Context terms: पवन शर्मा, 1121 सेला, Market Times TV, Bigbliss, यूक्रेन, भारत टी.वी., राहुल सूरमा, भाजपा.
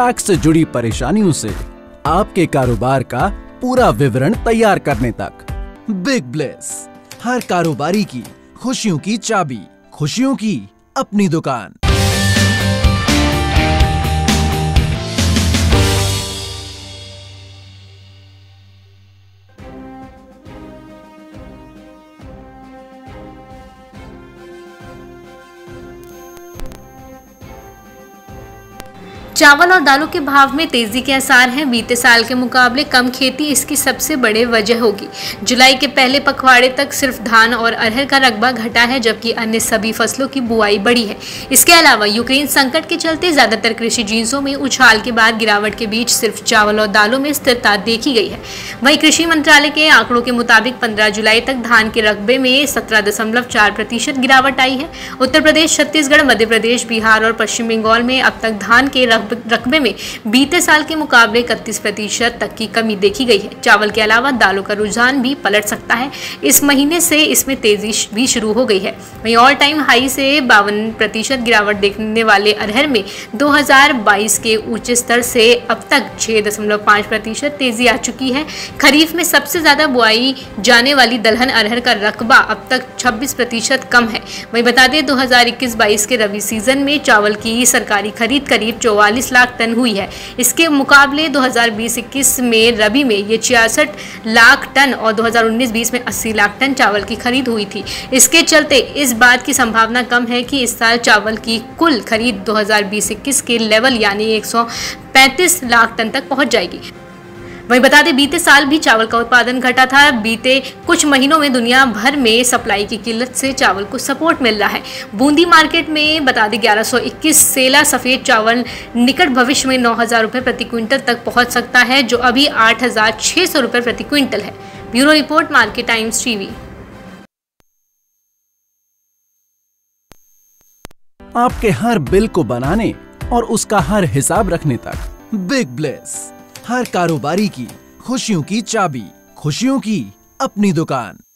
Tax से जुड़ी परेशानियों से आपके कारोबार का पूरा विवरण तैयार करने तक। बिग ब्लिस, हर कारोबारी की खुशियों की चाबी, खुशियों की अपनी दुकान। चावल और दालों के भाव में तेजी के आसार हैं। बीते साल के मुकाबले कम खेती इसकी सबसे बड़े वजह होगी। जुलाई के पहले पखवाड़े तक सिर्फ धान और अरहर का रकबा घटा है, जबकि अन्य सभी फसलों की बुआई बढ़ी है। इसके अलावा यूक्रेन संकट के चलते ज्यादातर कृषि जिंसों में उछाल के बाद गिरावट के बीच सिर्फ चावल और दालों में स्थिरता देखी गई है। वहीं कृषि मंत्रालय के आंकड़ों के मुताबिक 15 जुलाई तक धान के रकबे में 17.4% गिरावट आई है। उत्तर प्रदेश, छत्तीसगढ़, मध्य प्रदेश, बिहार और पश्चिम बंगाल में अब तक धान के रकबे में बीते साल के मुकाबले 31% तक की कमी देखी गई है। चावल के अलावा दालों का रुझान भी पलट सकता है। इस महीने से इसमें तेजी भी शुरू हो गई है। वहीं ऑल टाइम हाई से 52% गिरावट देखने वाले अरहर में 2022 के ऊंचे स्तर से अब तक 6.5% तेजी आ चुकी है। खरीफ में सबसे ज्यादा बुआई जाने वाली दलहन अरहर का रकबा अब तक 26% कम है। वहीं बता दें 2021-22 के रबी सीजन में चावल की सरकारी खरीद करीब 44 लाख टन हुई है। इसके मुकाबले 2020-21 में रबी में ये 66 लाख टन और 2019-20 में 80 लाख टन चावल की खरीद हुई थी। इसके चलते इस बात की संभावना कम है कि इस साल चावल की कुल खरीद 2020-21 के लेवल यानी 135 लाख टन तक पहुंच जाएगी। वहीं बता दें बीते साल भी चावल का उत्पादन घटा था। बीते कुछ महीनों में दुनिया भर में सप्लाई की किल्लत से चावल को सपोर्ट मिल रहा है। बूंदी मार्केट में बता दें 1121 सेला सफ़ेद चावल निकट भविष्य में 9,000 रुपये प्रति क्विंटल तक पहुंच सकता है, जो अभी 8,600 रुपये प्रति क्विंटल है। Bureau report, market times TV. आपके हर बिल को बनाने और उसका हर हिसाब रखने तक बिग ब्लिस, हर कारोबारी की खुशियों की चाबी, खुशियों की अपनी दुकान।